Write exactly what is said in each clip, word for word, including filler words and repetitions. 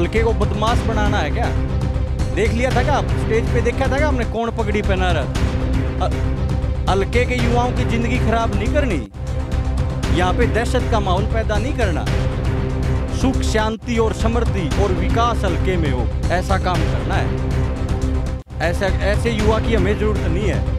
हल्के को बदमाश बनाना है क्या? देख लिया था क्या आप स्टेज पे? देखा था क्या हमने कौन पगड़ी पहना रहा? हल्के के युवाओं की जिंदगी खराब नहीं करनी, यहाँ पे दहशत का माहौल पैदा नहीं करना। सुख शांति और समृद्धि और विकास हल्के में हो, ऐसा काम करना है। ऐसा ऐसे युवा की हमें जरूरत नहीं है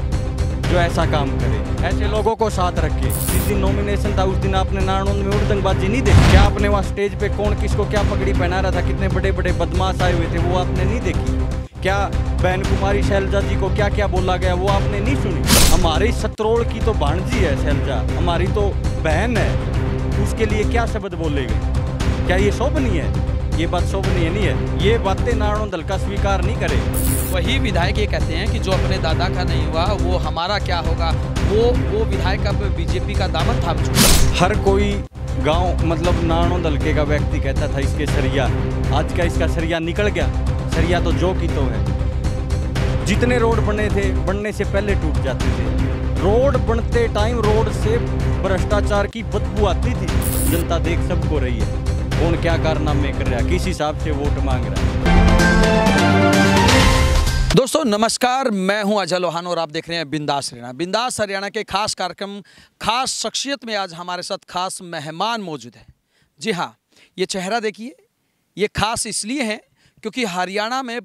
जो ऐसा काम करे, ऐसे लोगों को साथ रखे। जिस दिन नॉमिनेशन था उस दिन आपने नारायणोंद में उड़दंगबाजी नहीं देखी क्या? आपने वहाँ स्टेज पे कौन किसको क्या पगड़ी पहना रहा था, कितने बड़े बड़े बदमाश आए हुए थे, वो आपने नहीं देखी क्या? बहन कुमारी शैलजा जी को क्या क्या बोला गया वो आपने नहीं सुनी? हमारी सतरोड़ की तो भाणजी है शैलजा, हमारी तो बहन है, उसके लिए क्या शब्द बोले गए? क्या ये शोभनीय है? ये बात शोभनीय नहीं है। ये बातें नारायण दल का स्वीकार नहीं करे। वही विधायक ये कहते हैं कि जो अपने दादा का नहीं हुआ वो हमारा क्या होगा। वो वो विधायक अब बीजेपी का दामन थाम चुका। हर कोई गाँव मतलब नारायण दल के का व्यक्ति कहता था इसके सरिया, आज का इसका सरिया निकल गया। सरिया तो जो की तो है, जितने रोड बने थे बनने से पहले टूट जाते थे। रोड बनते टाइम रोड से भ्रष्टाचार की बदबू आती थी। जनता देख सबको रही है कौन क्या कारनामे कर रहा है, किस हिसाब से वोट मांग रहा है। दोस्तों नमस्कार, मैं हूं अजय लोहान और आप देख रहे हैं बिंदास हरियाणा। बिंदास हरियाणा के खास कार्यक्रम खास शख्सियत में आज हमारे साथ खास मेहमान मौजूद है। जी हाँ, ये चेहरा देखिए, ये खास इसलिए हैं क्योंकि हरियाणा में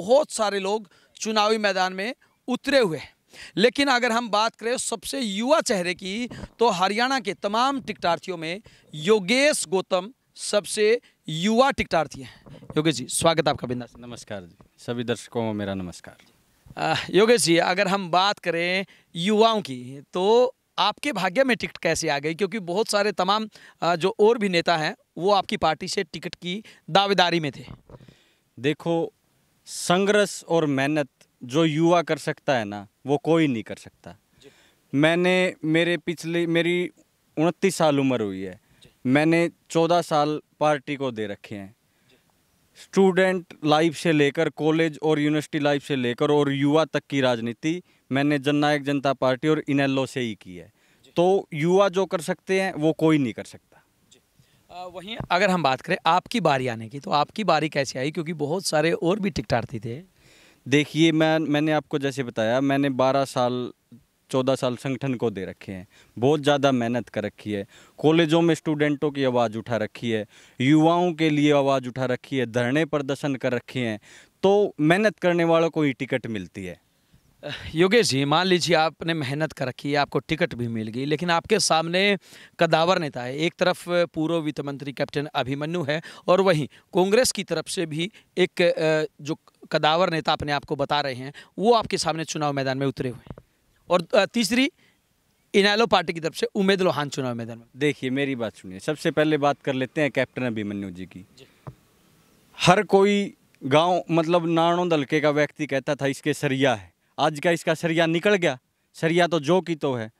बहुत सारे लोग चुनावी मैदान में उतरे हुए हैं, लेकिन अगर हम बात करें सबसे युवा चेहरे की तो हरियाणा के तमाम टिकटार्थियों में योगेश गौतम सबसे युवा टिकटार्थी हैं। योगेश जी स्वागत आपका बिंदास। नमस्कार जी, सभी दर्शकों को मेरा नमस्कार। योगेश जी अगर हम बात करें युवाओं की तो आपके भाग्य में टिकट कैसे आ गई, क्योंकि बहुत सारे तमाम जो और भी नेता हैं वो आपकी पार्टी से टिकट की दावेदारी में थे? देखो, संघर्ष और मेहनत जो युवा कर सकता है ना वो कोई नहीं कर सकता। मैंने मेरे पिछले मेरी उनतीस साल उम्र हुई है, मैंने चौदह साल पार्टी को दे रखे हैं। स्टूडेंट लाइफ से लेकर कॉलेज और यूनिवर्सिटी लाइफ से लेकर और युवा तक की राजनीति मैंने जननायक जनता पार्टी और इनेलो से ही की है। तो युवा जो कर सकते हैं वो कोई नहीं कर सकता। वहीं अगर हम बात करें आपकी बारी आने की तो आपकी बारी कैसे आई, क्योंकि बहुत सारे और भी टिकटार्थी थे? देखिए, मैं मैंने आपको जैसे बताया, मैंने बारह साल चौदह साल संगठन को दे रखे हैं, बहुत ज़्यादा मेहनत कर रखी है। कॉलेजों में स्टूडेंटों की आवाज़ उठा रखी है, युवाओं के लिए आवाज़ उठा रखी है, धरने प्रदर्शन कर रखे हैं। तो मेहनत करने वालों को ही टिकट मिलती है। योगेश जी मान लीजिए आपने मेहनत कर रखी है, आपको टिकट भी मिल गई, लेकिन आपके सामने कदावर नेता है। एक तरफ पूर्व वित्त मंत्री कैप्टन अभिमन्यु है और वहीं कांग्रेस की तरफ से भी एक जो कदावर नेता अपने आप को बता रहे हैं वो आपके सामने चुनाव मैदान में उतरे हुए हैं, और तीसरी इनेलो पार्टी की तरफ से उमेद लोहान चुनाव मैदान में। देखिए मेरी बात सुनिए, सबसे पहले बात कर लेते हैं कैप्टन अभिमन्यु जी की। हर कोई गाँव मतलब नारायण हल्के का व्यक्ति कहता था इसके सरिया है, आज का इसका सरिया निकल गया। सरिया तो जो की तो है,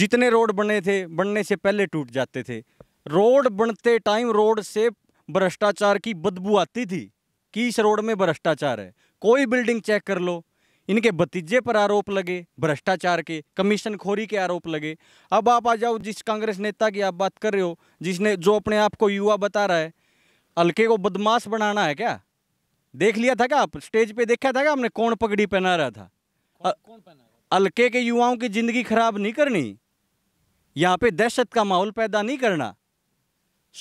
जितने रोड बने थे बनने से पहले टूट जाते थे। रोड बनते टाइम रोड से भ्रष्टाचार की बदबू आती थी कि इस रोड में भ्रष्टाचार है। कोई बिल्डिंग चेक कर लो, इनके भतीजे पर आरोप लगे भ्रष्टाचार के, कमीशन खोरी के आरोप लगे। अब आप आ जाओ जिस कांग्रेस नेता की आप बात कर रहे हो, जिसने जो अपने आप को युवा बता रहा है, हल्के को बदमाश बनाना है क्या? देख लिया था क्या आप स्टेज पे? देखा था क्या हमने कौन पगड़ी पहना रहा था? हल्के के युवाओं की जिंदगी खराब नहीं करनी, यहाँ पे दहशत का माहौल पैदा नहीं करना।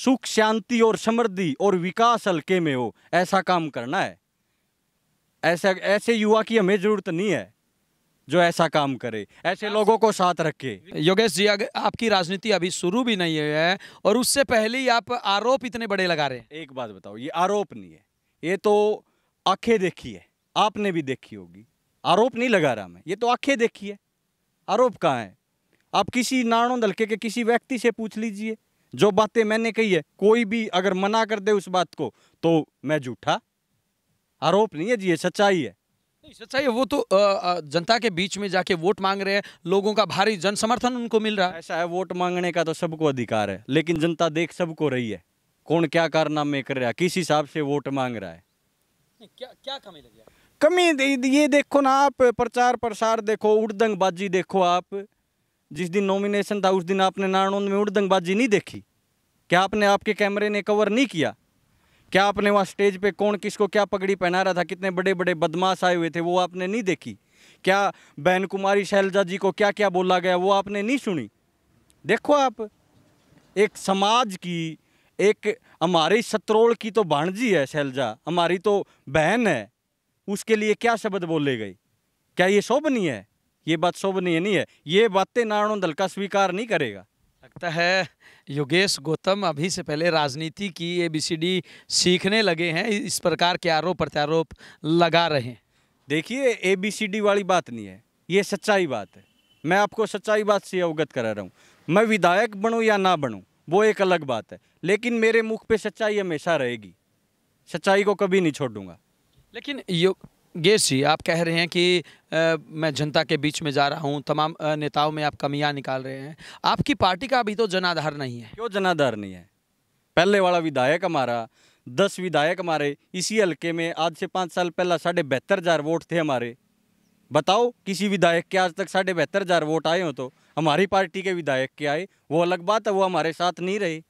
सुख शांति और समृद्धि और विकास हल्के में हो, ऐसा काम करना है। ऐसा ऐसे युवा की हमें जरूरत नहीं है जो ऐसा काम करे, ऐसे लोगों को साथ रखे। योगेश जी अगर आपकी राजनीति अभी शुरू भी नहीं है और उससे पहले ही आप आरोप इतने बड़े लगा रहे हैं। एक बात बताओ, ये आरोप नहीं है, ये तो आंखें देखी है, आपने भी देखी होगी। आरोप नहीं लगा रहा मैं, ये तो आंखें देखी है। आरोप कहाँ है? आप किसी नारायण दल के किसी व्यक्ति से पूछ लीजिए, जो बातें मैंने कही है कोई भी अगर मना कर दे उस बात को तो मैं झूठा। आरोप नहीं है जी, ये सच्चाई है। नहीं सच्चाई है, वो तो जनता के बीच में जाके वोट मांग रहे हैं, लोगों का भारी जन समर्थन उनको मिल रहा है। ऐसा है, वोट मांगने का तो सबको अधिकार है, लेकिन जनता देख सबको रही है कौन क्या कारनामे कर रहा है, किस हिसाब से वोट मांग रहा है। क्या क्या कमी लगी? कमी ये देखो ना आप, प्रचार प्रसार देखो, उड़दंगबाजी देखो। आप जिस दिन नॉमिनेशन था उस दिन आपने नारायणोंद में उड़दंगबाजी नहीं देखी क्या? आपने आपके कैमरे ने कवर नहीं किया क्या आपने वहाँ स्टेज पे कौन किसको क्या पगड़ी पहना रहा था, कितने बड़े बड़े बदमाश आए हुए थे, वो आपने नहीं देखी? क्या बहन कुमारी शैलजा जी को क्या क्या बोला गया वो आपने नहीं सुनी? देखो आप, एक समाज की, एक हमारी सतरोल की तो भाणजी है शैलजा, हमारी तो बहन है, उसके लिए क्या शब्द बोले गए? क्या ये शोभनीय है? ये बात शोभनीय नहीं है। ये बातें नारायण दलका स्वीकार नहीं करेगा। लगता है योगेश गौतम अभी से पहले राजनीति की ए बी सी डी सीखने लगे हैं, इस प्रकार के आरोप प्रत्यारोप लगा रहे हैं। देखिए, ए बी सी डी वाली बात नहीं है, ये सच्चाई बात है। मैं आपको सच्चाई बात से अवगत करा रहा हूँ। मैं विधायक बनूँ या ना बनूँ वो एक अलग बात है, लेकिन मेरे मुख पे सच्चाई हमेशा रहेगी, सच्चाई को कभी नहीं छोड़ूंगा। लेकिन योगेश जी, आप कह रहे हैं कि आ, मैं जनता के बीच में जा रहा हूँ, तमाम नेताओं में आप कमियाँ निकाल रहे हैं, आपकी पार्टी का अभी तो जनाधार नहीं है। क्यों जनाधार नहीं है? पहले वाला विधायक हमारा, दस विधायक हमारे इसी हलके में आज से पाँच साल पहला साढ़े बहत्तर हज़ार वोट थे हमारे। बताओ किसी विधायक के आज तक साढ़े बहत्तर हज़ार वोट आए हो तो? हमारी पार्टी के विधायक के आए वो अलग बात है, वो हमारे साथ नहीं रहे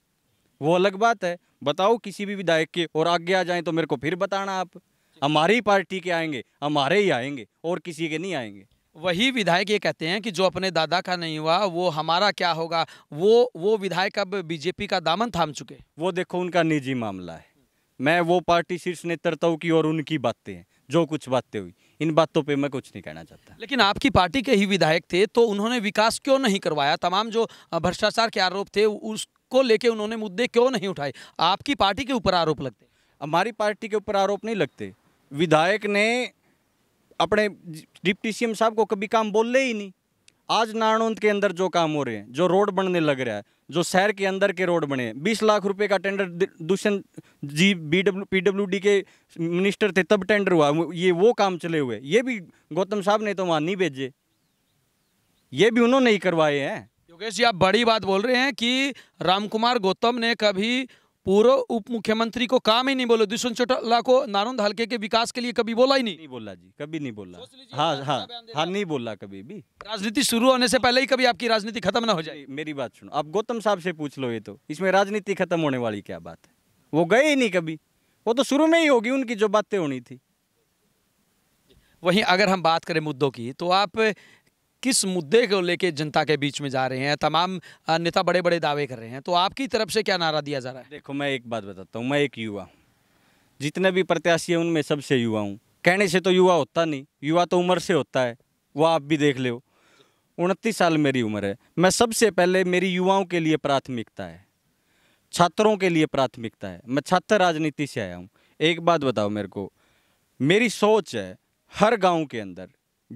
वो अलग बात है। बताओ किसी भी विधायक के, और आगे आ जाएं तो मेरे को फिर बताना आप। हमारी पार्टी के आएंगे, हमारे ही आएंगे और किसी के नहीं आएंगे। वही विधायक ये कहते हैं कि जो अपने दादा का नहीं हुआ वो हमारा क्या होगा, वो वो विधायक अब बीजेपी का दामन थाम चुके। वो देखो उनका निजी मामला है, मैं वो पार्टी शीर्ष नेतृत्व की और उनकी बातें हैं, जो कुछ बातें हुई इन बातों पे मैं कुछ नहीं कहना चाहता। लेकिन आपकी पार्टी के ही विधायक थे तो उन्होंने विकास क्यों नहीं करवाया? तमाम जो भ्रष्टाचार के आरोप थे उसको लेके उन्होंने मुद्दे क्यों नहीं उठाए? आपकी पार्टी के ऊपर आरोप लगते। हमारी पार्टी के ऊपर आरोप नहीं लगते। विधायक ने अपने डिप्टी सी एम साहब को कभी काम बोले ही नहीं। आज नारायणौंद के अंदर जो काम हो रहे हैं, जो रोड बनने लग रहा है, जो शहर के अंदर के रोड बने हैं, बीस लाख रुपए का tender Dushyant ji B W P W D के मिनिस्टर थे तब टेंडर हुआ, ये वो काम चले हुए। ये भी गौतम साहब ने तो वहाँ नहीं भेजे, ये भी उन्होंने ही करवाए हैं। योगेश जी, आप बड़ी बात बोल रहे हैं कि रामकुमार गौतम ने कभी पूर्व उप मुख्यमंत्री को काम ही नहीं बोले, दुष्यंत चौटाला को नारायणौंद हल्के के विकास के लिए कभी बोला ही नहीं। नहीं बोला जी, कभी नहीं बोला। हाँ हाँ हाँ नहीं बोला कभी भी। राजनीति शुरू होने से पहले ही कभी आपकी राजनीति खत्म ना हो जाए। मेरी बात सुनो, आप गौतम साहब से पूछ लो, ये तो इसमें राजनीति खत्म होने वाली क्या बात है? वो गए ही नहीं कभी, वो तो शुरू में ही होगी उनकी जो बातें होनी थी। वहीं अगर हम बात करें मुद्दों की, तो आप किस मुद्दे को लेके जनता के बीच में जा रहे हैं? तमाम नेता बड़े बड़े दावे कर रहे हैं, तो आपकी तरफ से क्या नारा दिया जा रहा है? देखो, मैं एक बात बताता हूँ, मैं एक युवा हूँ, जितने भी प्रत्याशी हैं उनमें सबसे युवा हूँ। कहने से तो युवा होता नहीं, युवा तो उम्र से होता है, वह आप भी देख ले हो। उनतीस साल मेरी उम्र है। मैं सबसे पहले, मेरी युवाओं के लिए प्राथमिकता है, छात्रों के लिए प्राथमिकता है। मैं छात्र राजनीति से आया हूँ। एक बात बताओ मेरे को, मेरी सोच है हर गाँव के अंदर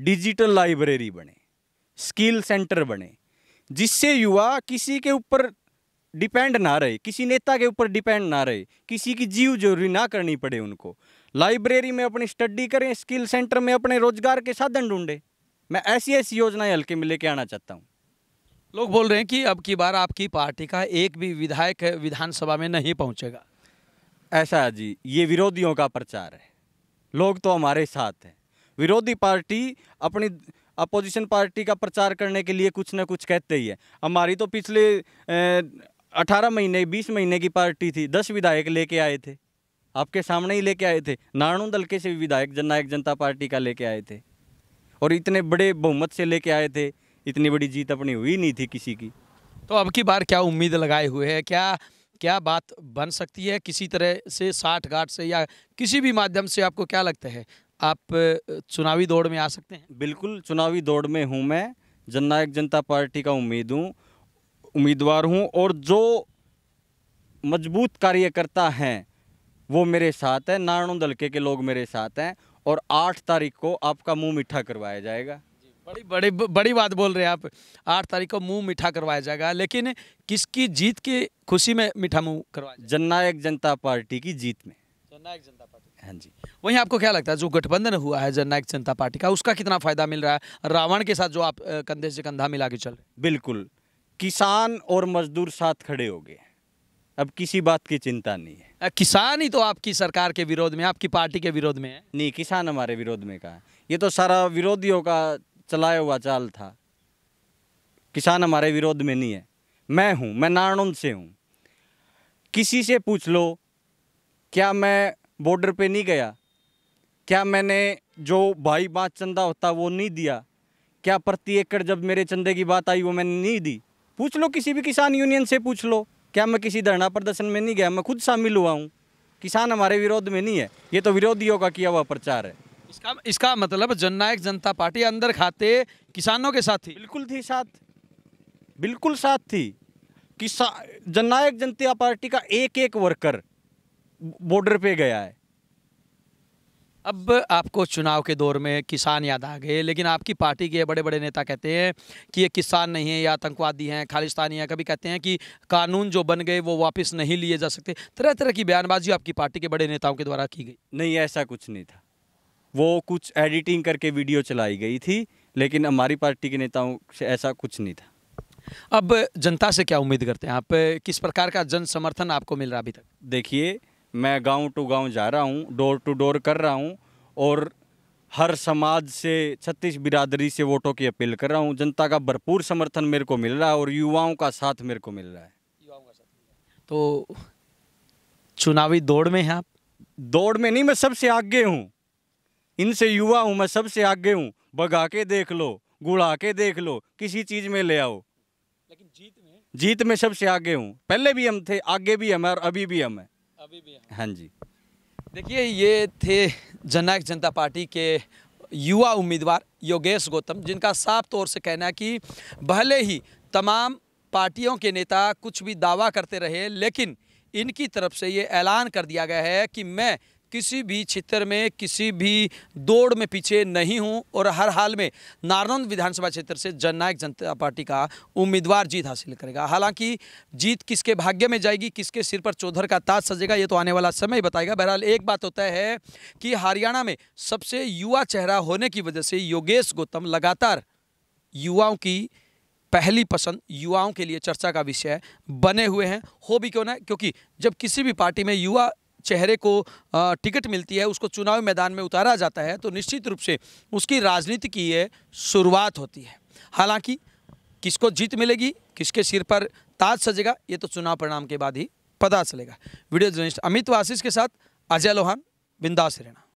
डिजिटल लाइब्रेरी बने, स्किल सेंटर बने, जिससे युवा किसी के ऊपर डिपेंड ना रहे, किसी नेता के ऊपर डिपेंड ना रहे, किसी की जीव जरूरी ना करनी पड़े उनको। लाइब्रेरी में अपनी स्टडी करें, स्किल सेंटर में अपने रोजगार के साधन ढूंढे। मैं ऐसी ऐसी योजनाएं हल्के में लेके आना चाहता हूँ। लोग बोल रहे हैं कि अब की बार आपकी पार्टी का एक भी विधायक विधानसभा में नहीं पहुँचेगा। ऐसा है जी, ये विरोधियों का प्रचार है, लोग तो हमारे साथ हैं। विरोधी पार्टी अपनी अपोजिशन पार्टी का प्रचार करने के लिए कुछ ना कुछ कहते ही है। हमारी तो पिछले अठारह महीने बीस महीने की पार्टी थी, दस विधायक लेके आए थे, आपके सामने ही लेके आए थे। नारायणौंद हल्के से विधायक जननायक जनता पार्टी का लेके आए थे, और इतने बड़े बहुमत से लेके आए थे, इतनी बड़ी जीत अपनी हुई नहीं थी किसी की। तो अब की बार क्या उम्मीद लगाए हुए है? क्या क्या बात बन सकती है? किसी तरह से साठगांठ से या किसी भी माध्यम से आपको क्या लगता है, आप चुनावी दौड़ में आ सकते हैं? बिल्कुल, चुनावी दौड़ में हूं मैं, जननायक जनता पार्टी का उम्मीद हूं उम्मीदवार हूं, और जो मजबूत कार्यकर्ता हैं वो मेरे साथ हैं, नारायणौंद हल्के के लोग मेरे साथ हैं, और आठ तारीख को आपका मुंह मीठा करवाया जाएगा। बड़ी बड़ी बड़ी बात बोल रहे हैं आप, आठ तारीख को मुंह मीठा करवाया जाएगा। लेकिन किसकी जीत की खुशी में मीठा मुँह करवाया? जननायक जनता पार्टी की जीत में, जननायक जनता पार्टी। हाँ जी, वहीं आपको क्या लगता है जो गठबंधन हुआ है जननायक जनता पार्टी का, उसका कितना फायदा मिल रहा है रावण के साथ जो आप कंधे से कंधा मिला के चल? बिल्कुल, किसान और मजदूर साथ खड़े हो गए, अब किसी बात की चिंता नहीं है। किसान ही तो आपकी सरकार के विरोध में, आपकी पार्टी के विरोध में है। नहीं, किसान हमारे विरोध में कहा, ये तो सारा विरोधियों का चलाया हुआ चाल था। किसान हमारे विरोध में नहीं है। मैं हूँ, मैं नारायणौंद से हूँ। किसी से पूछ लो क्या मैं बॉर्डर पे नहीं गया? क्या मैंने जो भाई बात चंदा होता वो नहीं दिया? क्या प्रति एकड़ जब मेरे चंदे की बात आई वो मैंने नहीं दी? पूछ लो किसी भी किसान यूनियन से, पूछ लो। क्या मैं किसी धरना प्रदर्शन में नहीं गया? मैं खुद शामिल हुआ हूँ। किसान हमारे विरोध में नहीं है, ये तो विरोधियों का किया हुआ प्रचार है। इसका इसका मतलब जननायक जनता पार्टी अंदर खाते किसानों के साथ थी? बिल्कुल थी, साथ बिल्कुल साथ थी। किसान जननायक जनता पार्टी का एक एक वर्कर बॉर्डर पे गया है। अब आपको चुनाव के दौर में किसान याद आ गए, लेकिन आपकी पार्टी के बड़े बड़े नेता कहते हैं कि ये किसान नहीं है, ये आतंकवादी हैं, खालिस्तानी हैं, कभी कहते हैं कि कानून जो बन गए वो वापस नहीं लिए जा सकते। तरह तरह की बयानबाजी आपकी पार्टी के बड़े नेताओं के द्वारा की गई। नहीं, ऐसा कुछ नहीं था, वो कुछ एडिटिंग करके वीडियो चलाई गई थी, लेकिन हमारी पार्टी के नेताओं से ऐसा कुछ नहीं था। अब जनता से क्या उम्मीद करते हैं आप? किस प्रकार का जन समर्थन आपको मिल रहा अभी तक? देखिए, मैं गांव टू गांव जा रहा हूं, डोर टू डोर कर रहा हूं और हर समाज से, छत्तीस बिरादरी से वोटों की अपील कर रहा हूं। जनता का भरपूर समर्थन मेरे को मिल रहा है और युवाओं का साथ मेरे को मिल रहा है। युवाओं का साथ। तो चुनावी दौड़ में हैं आप? दौड़ में नहीं, मैं सबसे आगे हूं, इनसे युवा हूं, मैं सबसे आगे हूँ। भगा के देख लो, गुड़ा के देख लो, किसी चीज़ में ले आओ, लेकिन जीत में जीत में सबसे आगे हूँ। पहले भी हम थे, आगे भी हम हैं और अभी भी हम हैं। अभी भी हाँ, हाँ जी। देखिए, ये थे जननायक जनता पार्टी के युवा उम्मीदवार योगेश गौतम, जिनका साफ तौर से कहना है कि भले ही तमाम पार्टियों के नेता कुछ भी दावा करते रहे, लेकिन इनकी तरफ से ये ऐलान कर दिया गया है कि मैं किसी भी क्षेत्र में, किसी भी दौड़ में पीछे नहीं हूं और हर हाल में नारायण विधानसभा क्षेत्र से जननायक जनता पार्टी का उम्मीदवार जीत हासिल करेगा। हालांकि जीत किसके भाग्य में जाएगी, किसके सिर पर चौधर का ताज सजेगा, ये तो आने वाला समय बताएगा। बहरहाल, एक बात होता है कि हरियाणा में सबसे युवा चेहरा होने की वजह से योगेश गौतम लगातार युवाओं की पहली पसंद, युवाओं के लिए चर्चा का विषय बने हुए हैं। हो भी क्यों ना, क्योंकि जब किसी भी पार्टी में युवा चेहरे को टिकट मिलती है, उसको चुनावी मैदान में उतारा जाता है, तो निश्चित रूप से उसकी राजनीति की ये शुरुआत होती है। हालांकि किसको जीत मिलेगी, किसके सिर पर ताज सजेगा, ये तो चुनाव परिणाम के बाद ही पता चलेगा। वीडियो जर्नलिस्ट अमित वासिस्ट के साथ अजय लोहान, बिंदास हरियाणा।